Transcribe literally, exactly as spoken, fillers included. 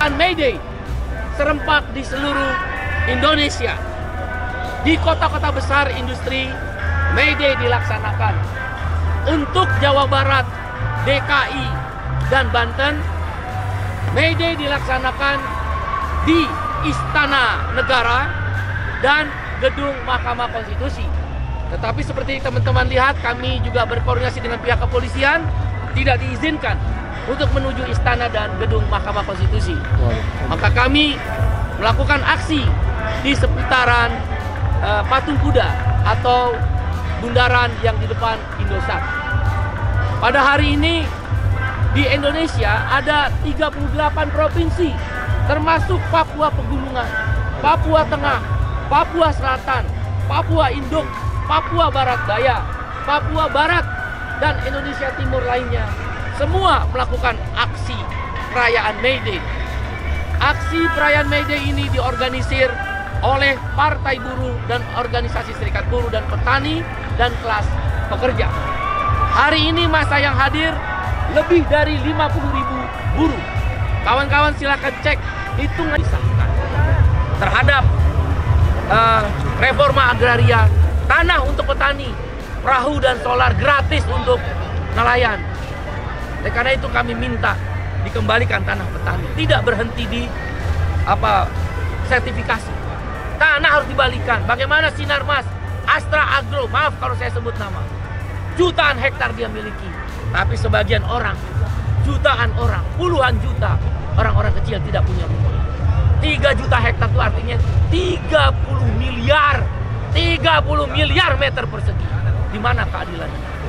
Dan May Day serempak di seluruh Indonesia. Di kota-kota besar industri, May Day dilaksanakan. Untuk Jawa Barat, D K I, dan Banten, May Day dilaksanakan di Istana Negara dan Gedung Mahkamah Konstitusi. Tetapi seperti teman-teman lihat, kami juga berkoordinasi dengan pihak kepolisian, tidak diizinkan untuk menuju Istana dan Gedung Mahkamah Konstitusi. Maka kami melakukan aksi di seputaran uh, Patung Kuda atau bundaran yang di depan Indosat. Pada hari ini di Indonesia ada tiga puluh delapan provinsi, termasuk Papua Pegunungan, Papua Tengah, Papua Selatan, Papua Induk, Papua Barat Daya, Papua Barat, dan Indonesia Timur lainnya. Semua melakukan aksi perayaan May Day. Aksi perayaan May Day ini diorganisir oleh Partai Buruh dan organisasi serikat buruh dan petani dan kelas pekerja. Hari ini masa yang hadir lebih dari lima puluh ribu buruh. Kawan-kawan silakan cek hitungan disahkan terhadap uh, reforma agraria, tanah untuk petani, perahu dan solar gratis untuk nelayan. Dan karena itu kami minta dikembalikan tanah petani, tidak berhenti di apa sertifikasi. Tanah harus dibalikan. Bagaimana Sinar Mas, Astra Agro, maaf kalau saya sebut nama. Jutaan hektar dia miliki, tapi sebagian orang, jutaan orang, puluhan juta orang-orang kecil tidak punya rumah. tiga juta hektar itu artinya tiga puluh miliar, tiga puluh miliar meter persegi. Di mana keadilannya?